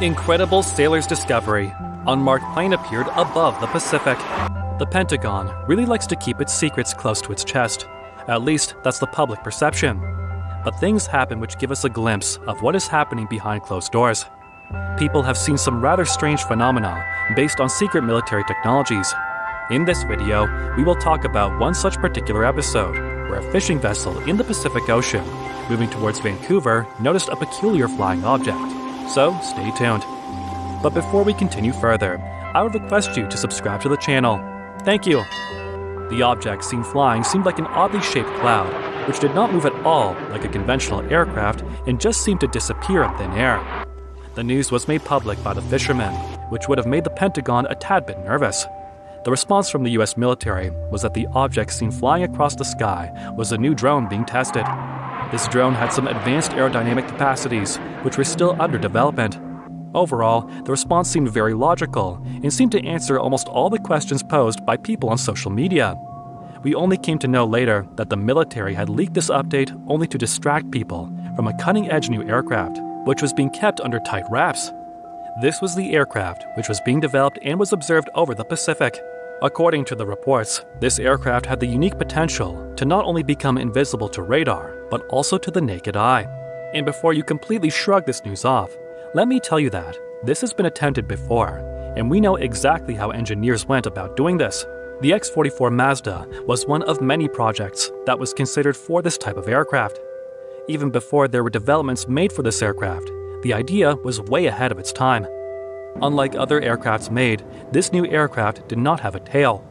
Incredible sailor's discovery. Unmarked plane appeared above the Pacific. The Pentagon really likes to keep its secrets close to its chest. At least, that's the public perception. But things happen which give us a glimpse of what is happening behind closed doors. People have seen some rather strange phenomena based on secret military technologies. In this video, we will talk about one such particular episode, where a fishing vessel in the Pacific Ocean, moving towards Vancouver, noticed a peculiar flying object. So stay tuned. But before we continue further, I would request you to subscribe to the channel. Thank you. The object seen flying seemed like an oddly shaped cloud, which did not move at all like a conventional aircraft and just seemed to disappear in thin air. The news was made public by the fishermen, which would have made the Pentagon a tad bit nervous. The response from the US military was that the object seen flying across the sky was a new drone being tested. This drone had some advanced aerodynamic capacities, which were still under development. Overall, the response seemed very logical and seemed to answer almost all the questions posed by people on social media. We only came to know later that the military had leaked this update only to distract people from a cutting-edge new aircraft, which was being kept under tight wraps. This was the aircraft which was being developed and was observed over the Pacific. According to the reports, this aircraft had the unique potential to not only become invisible to radar, but also to the naked eye. And before you completely shrug this news off, let me tell you that this has been attempted before, and we know exactly how engineers went about doing this. The X-44 Manta was one of many projects that was considered for this type of aircraft. Even before there were developments made for this aircraft, the idea was way ahead of its time. Unlike other aircrafts made, this new aircraft did not have a tail.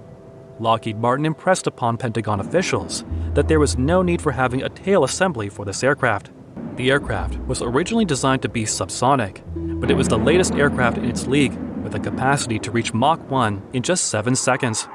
Lockheed Martin impressed upon Pentagon officials that there was no need for having a tail assembly for this aircraft. The aircraft was originally designed to be subsonic, but it was the latest aircraft in its league with a capacity to reach Mach 1 in just 7 seconds.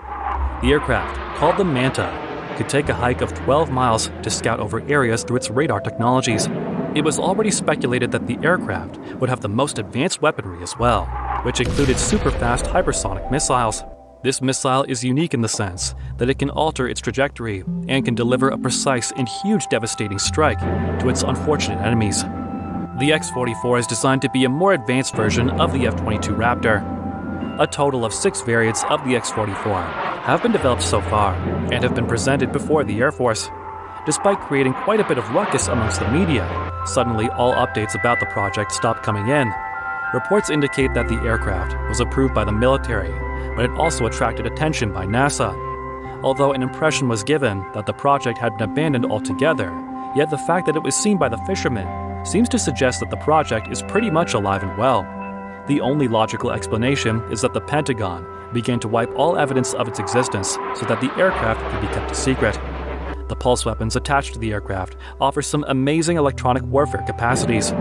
The aircraft, called the Manta, could take a hike of 12 miles to scout over areas through its radar technologies. It was already speculated that the aircraft would have the most advanced weaponry as well, which included super-fast hypersonic missiles. This missile is unique in the sense that it can alter its trajectory and can deliver a precise and huge devastating strike to its unfortunate enemies. The X-44 is designed to be a more advanced version of the F-22 Raptor. A total of 6 variants of the X-44 have been developed so far and have been presented before the Air Force. Despite creating quite a bit of ruckus amongst the media, suddenly all updates about the project stopped coming in. Reports indicate that the aircraft was approved by the military, but it also attracted attention by NASA. Although an impression was given that the project had been abandoned altogether, yet the fact that it was seen by the fishermen seems to suggest that the project is pretty much alive and well. The only logical explanation is that the Pentagon began to wipe all evidence of its existence so that the aircraft could be kept a secret. The pulse weapons attached to the aircraft offer some amazing electronic warfare capacities.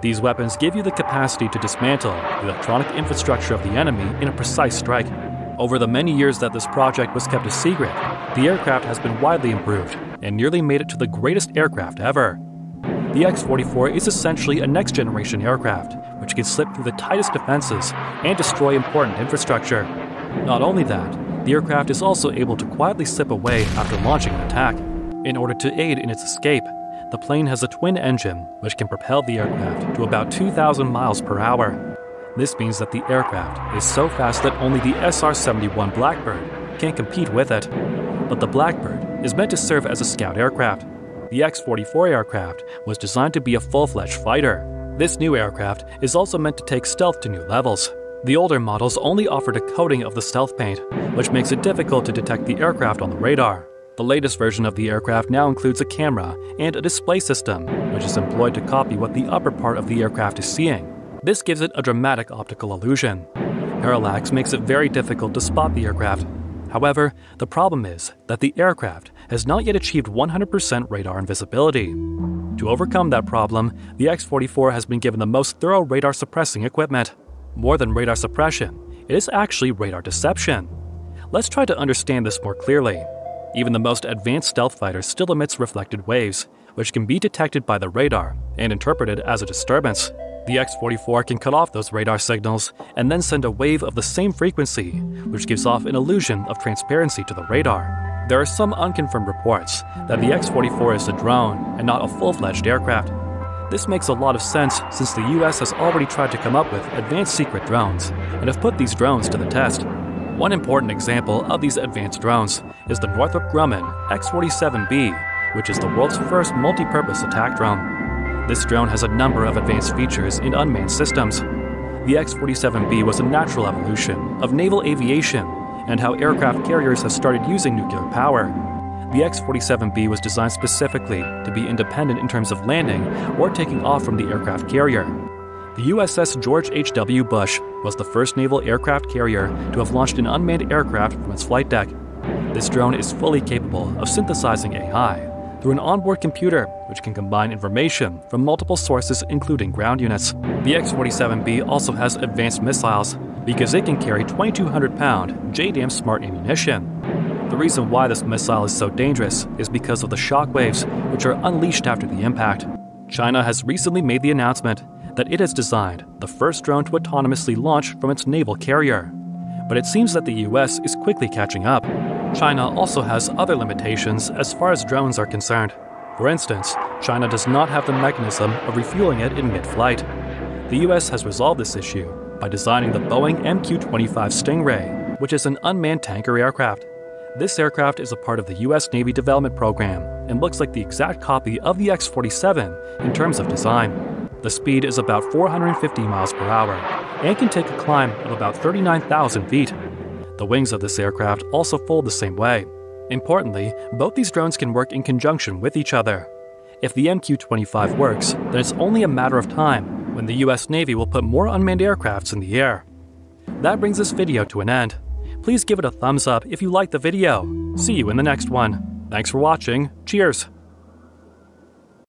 These weapons give you the capacity to dismantle the electronic infrastructure of the enemy in a precise strike. Over the many years that this project was kept a secret, the aircraft has been widely improved and nearly made it to the greatest aircraft ever. The X-44 is essentially a next-generation aircraft, which can slip through the tightest defenses and destroy important infrastructure. Not only that, the aircraft is also able to quietly slip away after launching an attack. In order to aid in its escape, the plane has a twin engine which can propel the aircraft to about 2,000 miles per hour. This means that the aircraft is so fast that only the SR-71 Blackbird can compete with it. But the Blackbird is meant to serve as a scout aircraft. The X-44 aircraft was designed to be a full-fledged fighter. This new aircraft is also meant to take stealth to new levels. The older models only offered a coating of the stealth paint, which makes it difficult to detect the aircraft on the radar. The latest version of the aircraft now includes a camera and a display system, which is employed to copy what the upper part of the aircraft is seeing. This gives it a dramatic optical illusion. Parallax makes it very difficult to spot the aircraft. However, the problem is that the aircraft has not yet achieved 100% radar invisibility. To overcome that problem, the X-44 has been given the most thorough radar suppressing equipment. More than radar suppression, it is actually radar deception. Let's try to understand this more clearly. Even the most advanced stealth fighter still emits reflected waves, which can be detected by the radar and interpreted as a disturbance. The X-44 can cut off those radar signals and then send a wave of the same frequency, which gives off an illusion of transparency to the radar. There are some unconfirmed reports that the X-44 is a drone and not a full-fledged aircraft. This makes a lot of sense since the US has already tried to come up with advanced secret drones and have put these drones to the test. One important example of these advanced drones is the Northrop Grumman X-47B, which is the world's first multi-purpose attack drone. This drone has a number of advanced features in unmanned systems. The X-47B was a natural evolution of naval aviation and how aircraft carriers have started using nuclear power. The X-47B was designed specifically to be independent in terms of landing or taking off from the aircraft carrier. The USS George H.W. Bush was the first naval aircraft carrier to have launched an unmanned aircraft from its flight deck. This drone is fully capable of synthesizing AI through an onboard computer which can combine information from multiple sources including ground units. The X-47B also has advanced missiles because it can carry 2,200-pound JDAM smart ammunition. The reason why this missile is so dangerous is because of the shockwaves which are unleashed after the impact. China has recently made the announcement that it has designed the first drone to autonomously launch from its naval carrier. But it seems that the US is quickly catching up. China also has other limitations as far as drones are concerned. For instance, China does not have the mechanism of refueling it in mid-flight. The US has resolved this issue by designing the Boeing MQ-25 Stingray, which is an unmanned tanker aircraft. This aircraft is a part of the US Navy development program and looks like the exact copy of the X-47 in terms of design. The speed is about 450 miles per hour and can take a climb of about 39,000 feet. The wings of this aircraft also fold the same way. Importantly, both these drones can work in conjunction with each other. If the MQ-25 works, then it's only a matter of time when the US Navy will put more unmanned aircrafts in the air. That brings this video to an end. Please give it a thumbs up if you liked the video. See you in the next one. Thanks for watching. Cheers!